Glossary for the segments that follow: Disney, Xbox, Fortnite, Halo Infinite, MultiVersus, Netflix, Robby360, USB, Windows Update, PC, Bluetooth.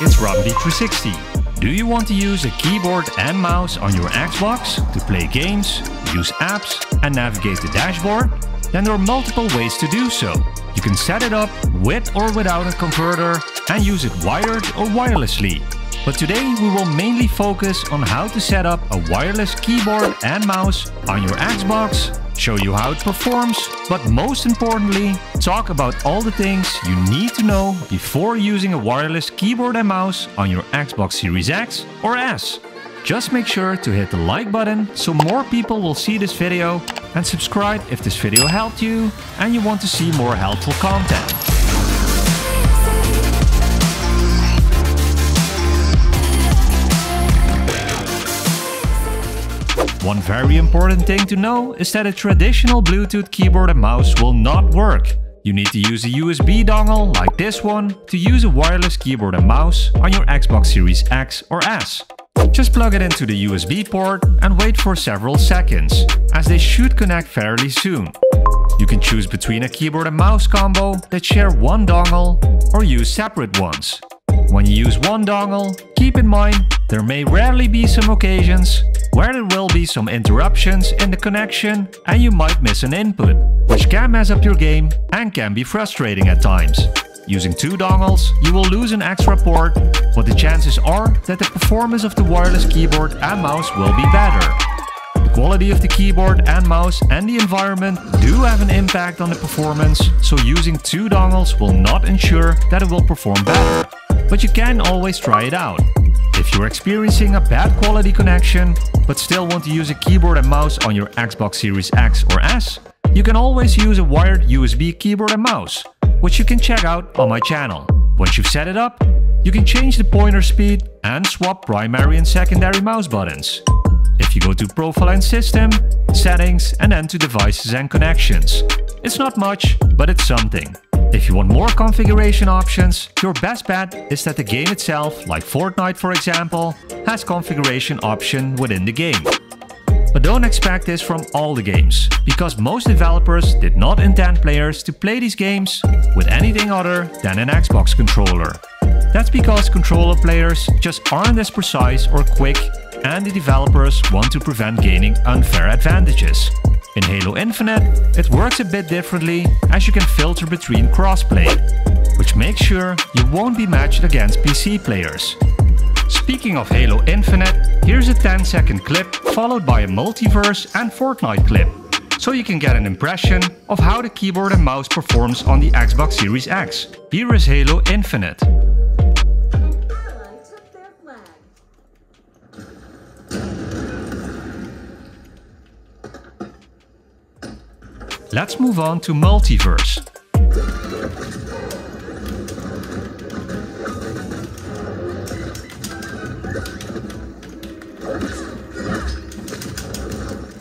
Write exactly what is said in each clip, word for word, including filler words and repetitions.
It's Robby three sixty. Do you want to use a keyboard and mouse on your Xbox to play games, use apps and navigate the dashboard? Then there are multiple ways to do so. You can set it up with or without a converter and use it wired or wirelessly. But today we will mainly focus on how to set up a wireless keyboard and mouse on your Xbox, show you how it performs, but most importantly, talk about all the things you need to know before using a wireless keyboard and mouse on your Xbox Series X or S. Just make sure to hit the like button so more people will see this video, and subscribe if this video helped you and you want to see more helpful content. One very important thing to know is that a traditional Bluetooth keyboard and mouse will not work. You need to use a U S B dongle like this one to use a wireless keyboard and mouse on your Xbox Series X or S. Just plug it into the U S B port and wait for several seconds, as they should connect fairly soon. You can choose between a keyboard and mouse combo that share one dongle or use separate ones. When you use one dongle, keep in mind there may rarely be some occasions where there will be some interruptions in the connection and you might miss an input, which can mess up your game and can be frustrating at times. Using two dongles, you will lose an extra port, but the chances are that the performance of the wireless keyboard and mouse will be better. The quality of the keyboard and mouse and the environment do have an impact on the performance, so using two dongles will not ensure that it will perform better. But you can always try it out. If you're experiencing a bad quality connection, but still want to use a keyboard and mouse on your Xbox Series X or S, you can always use a wired U S B keyboard and mouse, which you can check out on my channel. Once you've set it up, you can change the pointer speed and swap primary and secondary mouse buttons. If you go to Profile and System, Settings, and then to Devices and Connections. It's not much, but it's something. If you want more configuration options, your best bet is that the game itself, like Fortnite for example, has configuration option within the game. But don't expect this from all the games, because most developers did not intend players to play these games with anything other than an Xbox controller. That's because controller players just aren't as precise or quick, and the developers want to prevent gaining unfair advantages. In Halo Infinite, it works a bit differently, as you can filter between crossplay, which makes sure you won't be matched against P C players. Speaking of Halo Infinite, here's a ten second clip followed by a MultiVersus and Fortnite clip, so you can get an impression of how the keyboard and mouse performs on the Xbox Series X. Here is Halo Infinite. Let's move on to MultiVersus.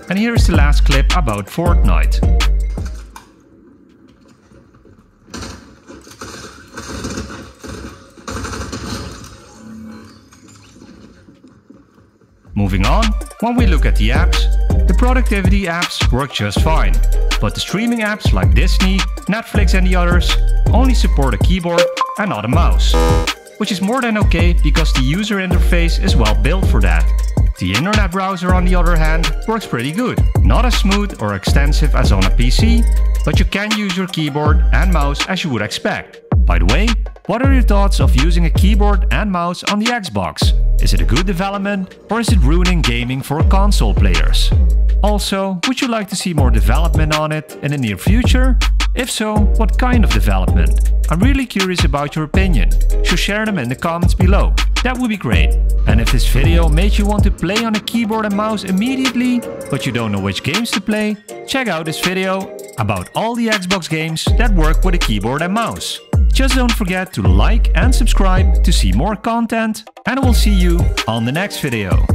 And here is the last clip about Fortnite. Moving on, when we look at the apps, the productivity apps work just fine. But the streaming apps like Disney, Netflix and the others only support a keyboard and not a mouse. Which is more than okay, because the user interface is well built for that. The internet browser, on the other hand, works pretty good. Not as smooth or extensive as on a P C, but you can use your keyboard and mouse as you would expect. By the way, what are your thoughts of using a keyboard and mouse on the Xbox? Is it a good development, or is it ruining gaming for console players? Also, would you like to see more development on it in the near future? If so, what kind of development? I'm really curious about your opinion, so share them in the comments below. That would be great. And if this video made you want to play on a keyboard and mouse immediately, but you don't know which games to play, check out this video about all the Xbox games that work with a keyboard and mouse. Just don't forget to like and subscribe to see more content, and I will see you on the next video.